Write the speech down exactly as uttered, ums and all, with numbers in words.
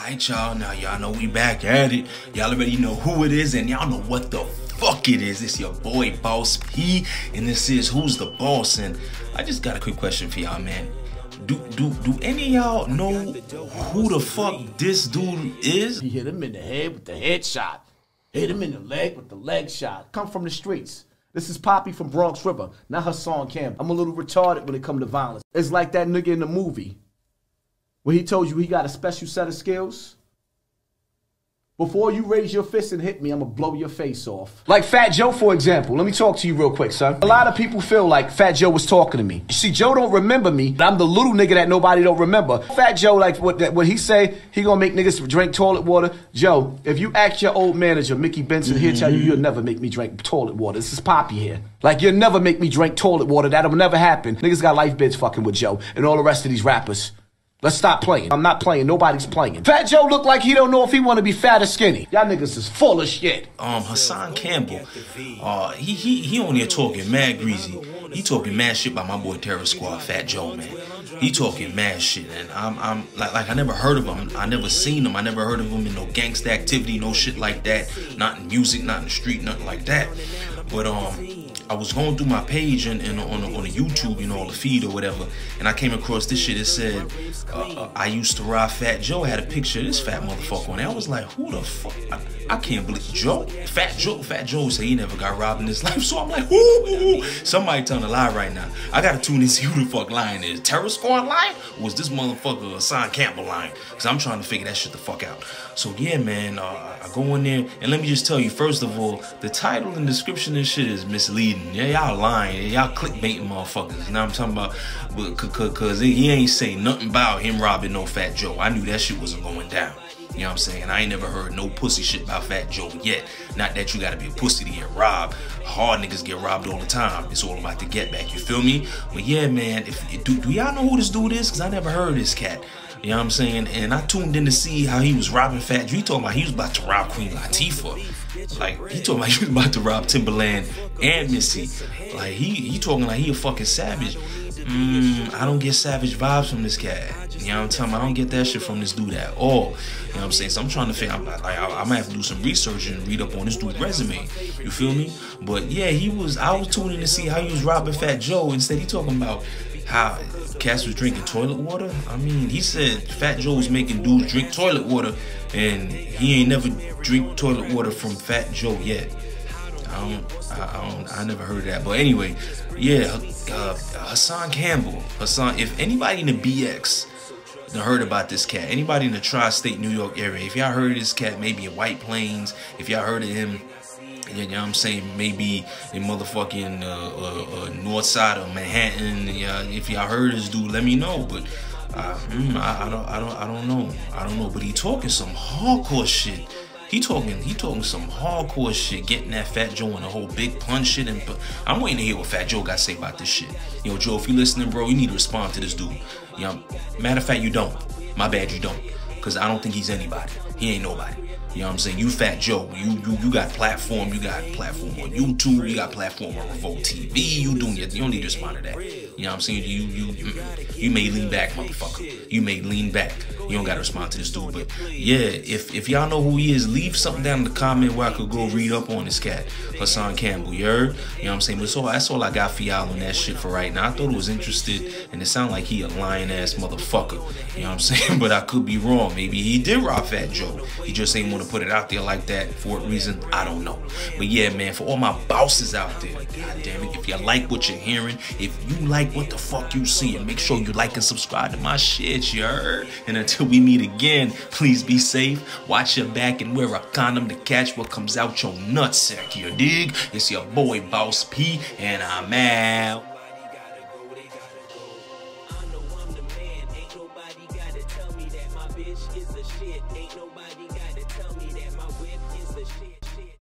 Alright y'all, now y'all know we back at it. Y'all already know who it is and y'all know what the fuck it is. It's your boy Boss P and this is Who's the Boss. And I just got a quick question for y'all, man. Do do do any of y'all know who the fuck this dude is? He hit him in the head with the head shot. Hit him in the leg with the leg shot. Come from the streets. This is Poppy from Bronx River, not Hassan Campbell. I'm a little retarded when it comes to violence. It's like that nigga in the movie. When he told you he got a special set of skills, before you raise your fist and hit me, I'm gonna blow your face off. Like Fat Joe, for example. Let me talk to you real quick, son. A lot of people feel like Fat Joe was talking to me. You see, Joe don't remember me. I'm the little nigga that nobody don't remember. Fat Joe, like what, what he say, he gonna make niggas drink toilet water. Joe, if you ask your old manager, Mickey Benson, mm-hmm. he'll tell you, you'll never make me drink toilet water. This is Poppy here. Like, you'll never make me drink toilet water. That'll never happen. Niggas got life bids fucking with Joe and all the rest of these rappers. Let's stop playing. I'm not playing. Nobody's playing. Fat Joe look like he don't know if he want to be fat or skinny. Y'all niggas is full of shit. Um, Hassan Campbell, uh, he he he on there talking mad greasy. He talking mad shit about my boy Terror Squad, Fat Joe, man. He talking mad shit, and I'm I'm like like I never heard of him. I never seen him. I never heard of him in no gangsta activity, no shit like that. Not in music, not in the street, nothing like that. But um. I was going through my page and, and on on the YouTube, you know, on the feed or whatever, and I came across this shit that said, uh, I used to ride Fat Joe. I had a picture of this fat motherfucker on there. I was like, who the fuck? I, I can't believe Joe. Fat Joe. Fat Joe said he never got robbed in his life. So I'm like, ooh, somebody telling a lie right now. I gotta tune in and see who the fuck lying is. Terror Squad lying? Or was this motherfucker Hassan Campbell lying? Because I'm trying to figure that shit the fuck out. So yeah, man, uh, I go in there, and let me just tell you, first of all, the title and description and shit is misleading. Yeah, y'all lying. Y'all clickbaiting motherfuckers. You know what I'm talking about? Because he ain't say nothing about him robbing no Fat Joe. I knew that shit wasn't going down. You know what I'm saying? I ain't never heard no pussy shit about Fat Joe yet. Not that you gotta be a pussy to get robbed. Hard niggas get robbed all the time. It's all about the get back. You feel me? But yeah, man, if, do, do y'all know who this dude is? Because I never heard this cat. You know what I'm saying? And I tuned in to see how he was robbing Fat Joe. He talking about he was about to rob Queen Latifah. Like, he talking about he was about to rob Timberland and Missy. Like, he, he talking like he a fucking savage. Mm, I don't get savage vibes from this cat. You know what I'm telling you? I don't get that shit from this dude at all. You know what I'm saying? So I'm trying to figure out, like, I, I might have to do some research and read up on this dude's resume. You feel me? But yeah, he was, I was tuning in to see how he was robbing Fat Joe. Instead, he talking about how Cass was drinking toilet water. I mean, he said Fat Joe was making dudes drink toilet water, and he ain't never drink toilet water from Fat Joe yet. I don't, I, I don't, I never heard of that. But anyway, yeah, uh, Hassan Campbell, Hassan. If anybody in the B X done heard about this cat, anybody in the tri-state New York area, if y'all heard of this cat, maybe in White Plains, if y'all heard of him. You know what I'm saying? Maybe in motherfucking uh, uh, uh, north side of Manhattan. Yeah, if y'all heard this dude, let me know. But uh, mm, I, I don't, I don't, I don't know. I don't know. But he talking some hardcore shit. He talking, he talking some hardcore shit. Getting that Fat Joe and the whole big punch shit. And I'm waiting to hear what Fat Joe got to say about this shit. Yo, Joe, if you listening, bro, you need to respond to this dude. You know, matter of fact, you don't. My bad, you don't. Because I don't think he's anybody. He ain't nobody. You know what I'm saying? You Fat Joe. You you you got platform. You got platform on YouTube. You got platform on Revolt T V. You doing your, you don't need to respond to that. You know what I'm saying? You you you may lean back, motherfucker. You may lean back. You don't gotta respond to this dude. But yeah, if if y'all know who he is, leave something down in the comment where I could go read up on this cat, Hassan Campbell. You heard? You know what I'm saying? But so that's all I got for y'all on that shit for right now. I thought it was interested, and it sounded like he a lying ass motherfucker. You know what I'm saying? But I could be wrong. Maybe he did rob Fat Joe. He just ain't want to put it out there like that for a reason. I don't know. But yeah, man, for all my bosses out there, god damn it, if you like what you're hearing, if you like what the fuck you seeing, make sure you like and subscribe to my shit, you heard? And until we meet again, please be safe, watch your back, and wear a condom to catch what comes out your nutsack, you dig? It's your boy, Boss P, and I'm out. Bitch is the shit, ain't nobody gotta tell me that my whip is the shit.